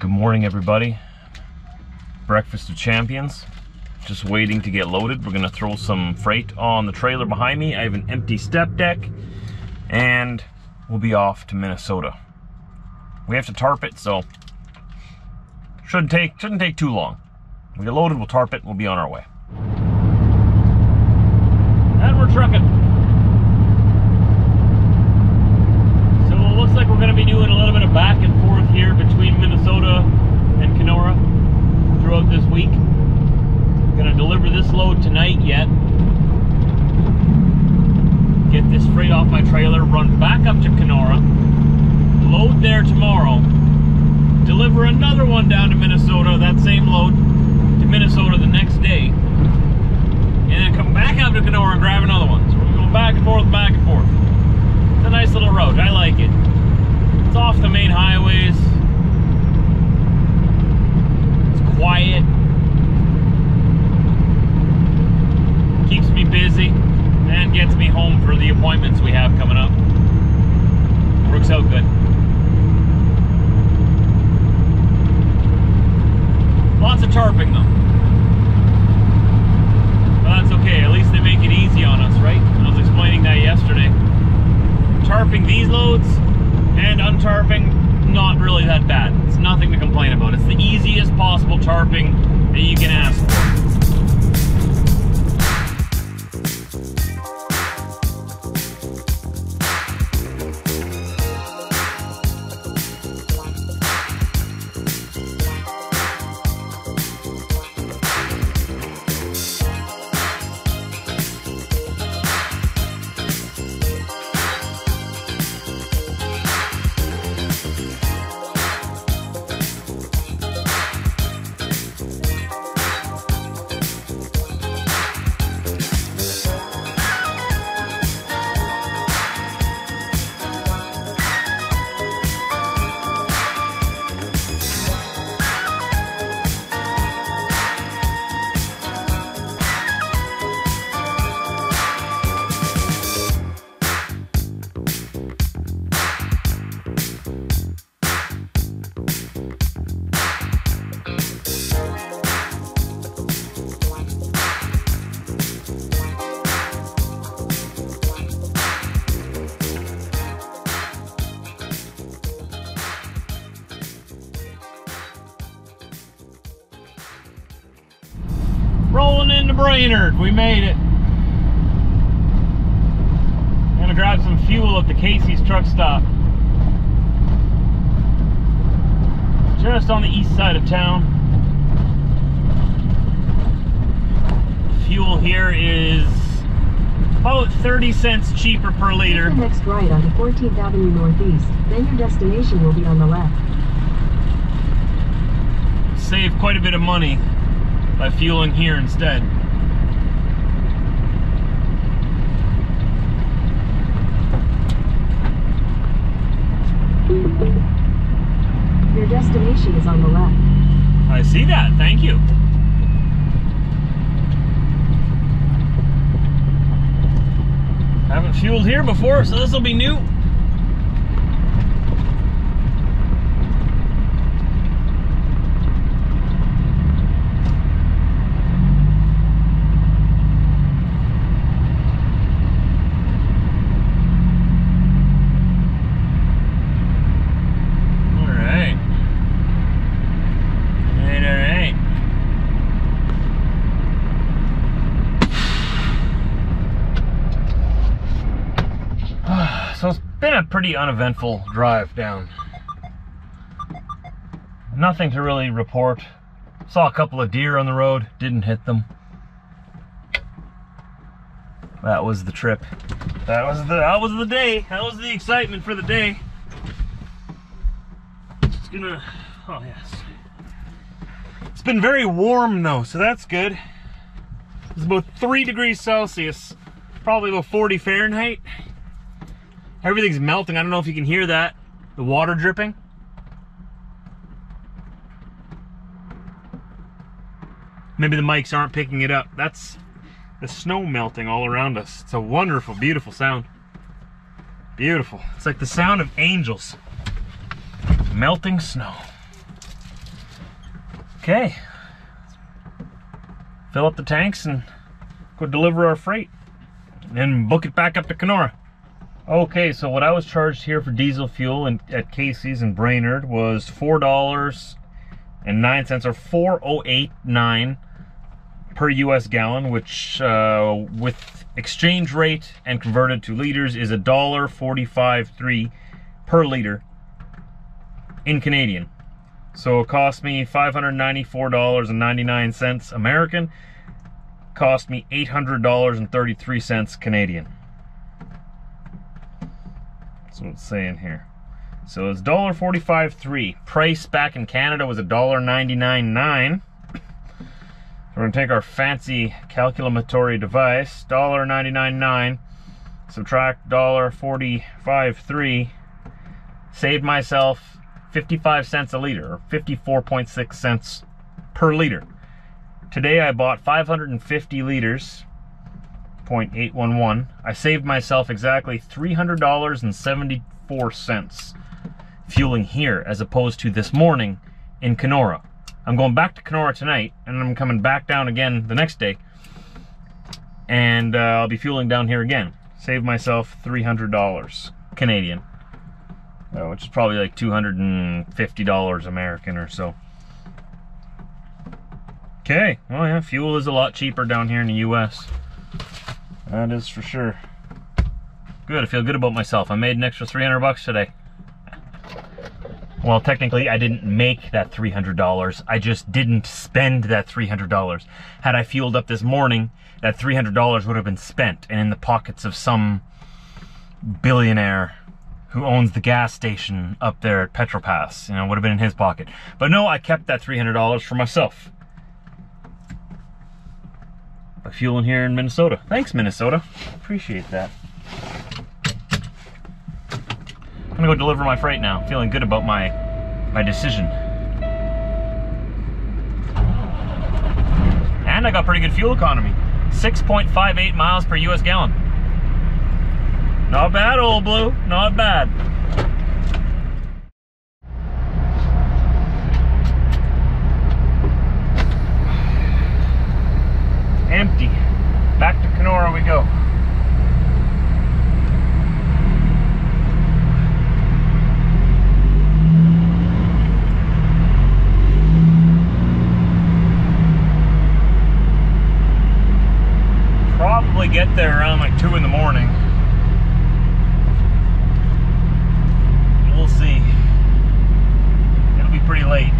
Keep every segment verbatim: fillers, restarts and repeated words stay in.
Good morning, everybody. Breakfast of champions. Just waiting to get loaded. We're gonna throw some freight on the trailer behind me. I have an empty step deck and we'll be off to Minnesota. We have to tarp it, so shouldn't take shouldn't take too long. We get loaded, we'll tarp it, we'll be on our way. And we're trucking. So it looks like we're gonna be doing a little bit of back and forth here between Minnesota and Kenora throughout this week. Gonna deliver this load tonight yet. Get this freight off my trailer, run back up to Kenora, load there tomorrow, deliver another one down to Minnesota, that same load to Minnesota the next day, and then come back up to Kenora and grab another one. So we're going back and forth, back and forth. It's a nice little road, I like it. It's off the main highways, it's quiet. Keeps me busy and gets me home for the appointments we have coming up. Works out good. Lots of tarping though. Well, that's okay, at least they make it easy on us, right? I was explaining that yesterday. Tarping these loads and untarping, not really that bad. It's nothing to complain about. It's the easiest possible tarping that you can ask for. Rolling into Brainerd, we made it. I'm gonna grab some fuel at the Casey's truck stop. Just on the east side of town. Fuel here is about thirty cents cheaper per liter. Take the next right on fourteenth Avenue Northeast, then your destination will be on the left. Save quite a bit of money by fueling here instead. Your destination is on the left. I see that, thank you. Haven't fueled here before, so this will be new. Pretty uneventful drive down. Nothing to really report. Saw a couple of deer on the road, didn't hit them. That was the trip. That was the that was the day. That was the excitement for the day. It's gonna, oh yes. It's been very warm though, so that's good. It's about three degrees Celsius, probably about forty Fahrenheit. Everything's melting. I don't know if you can hear that. The water dripping. Maybe the mics aren't picking it up. That's the snow melting all around us. It's a wonderful, beautiful sound. Beautiful. It's like the sound of angels. Melting snow. Okay, fill up the tanks and go deliver our freight and book it back up to Kenora. Okay, so what I was charged here for diesel fuel in, at Casey's in Brainerd was four dollars and nine cents or four oh eight nine per U S gallon, which uh, with exchange rate and converted to liters is a dollar forty-five three per liter in Canadian. So it cost me five hundred ninety-four dollars and ninety-nine cents American, cost me eight hundred dollars and thirty-three cents Canadian. That's what it's saying here. So it's a dollar forty-five three. Price back in Canada was a dollar ninety-nine nine. So we're gonna take our fancy calculatory device, a dollar ninety-nine nine, subtract a dollar forty-five three, saved myself fifty-five cents a liter, or fifty-four point six cents per liter. Today I bought five hundred fifty liters, point eight one one. I saved myself exactly three hundred dollars and seventy-four cents fueling here, as opposed to this morning in Kenora. I'm going back to Kenora tonight, and I'm coming back down again the next day, and uh, I'll be fueling down here again. Saved myself three hundred dollars Canadian. Uh, which is probably like two hundred fifty dollars American or so. Okay, well yeah, fuel is a lot cheaper down here in the U S. That is for sure. Good, I feel good about myself. I made an extra three hundred bucks today. Well, technically I didn't make that three hundred dollars. I just didn't spend that three hundred dollars. Had I fueled up this morning, that three hundred dollars would have been spent and in the pockets of some billionaire who owns the gas station up there at Petropass. You know, would have been in his pocket. But no, I kept that three hundred dollars for myself. By fueling here in Minnesota. Thanks, Minnesota. Appreciate that. I'm gonna go deliver my freight now. Feeling good about my, my decision. And I got pretty good fuel economy. six point five eight miles per U S gallon. Not bad, old blue. Not bad. Empty. Back to Kenora we go. Probably get there around like two in the morning. We'll see. It'll be pretty late.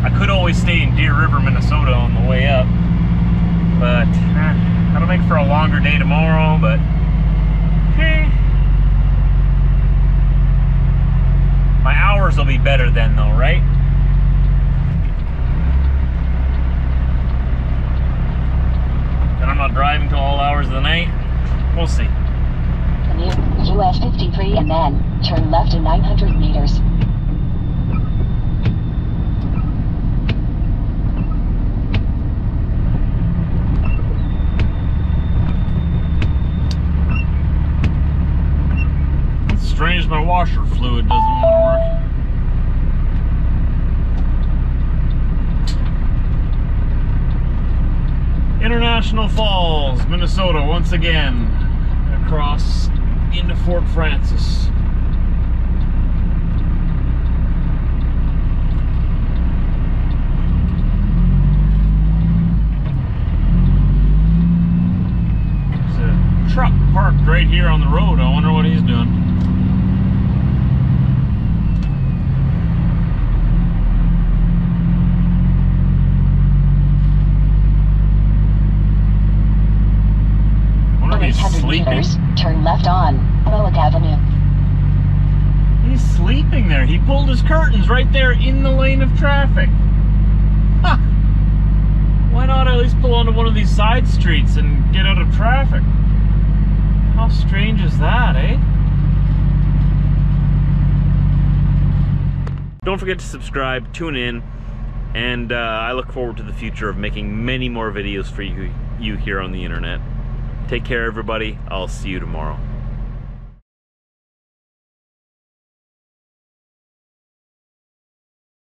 I could always stay in Deer River, Minnesota on the way up, but eh, that'll make for a longer day tomorrow, but eh. My hours will be better then though, right? Then I'm not driving till all hours of the night. We'll see. U S fifty-three and then turn left in nine hundred meters. It's strange my washer fluid doesn't want to work. International Falls, Minnesota, once again, across into Fort Francis. There's a truck parked right here on the road. I wonder what he's doing. Wonder if he's sleeping. Turn left on Mullick Avenue. He's sleeping there. He pulled his curtains right there in the lane of traffic. Huh. Why not at least pull onto one of these side streets and get out of traffic? How strange is that, eh? Don't forget to subscribe, tune in, and uh, I look forward to the future of making many more videos for you, you here on the internet. Take care, everybody. I'll see you tomorrow.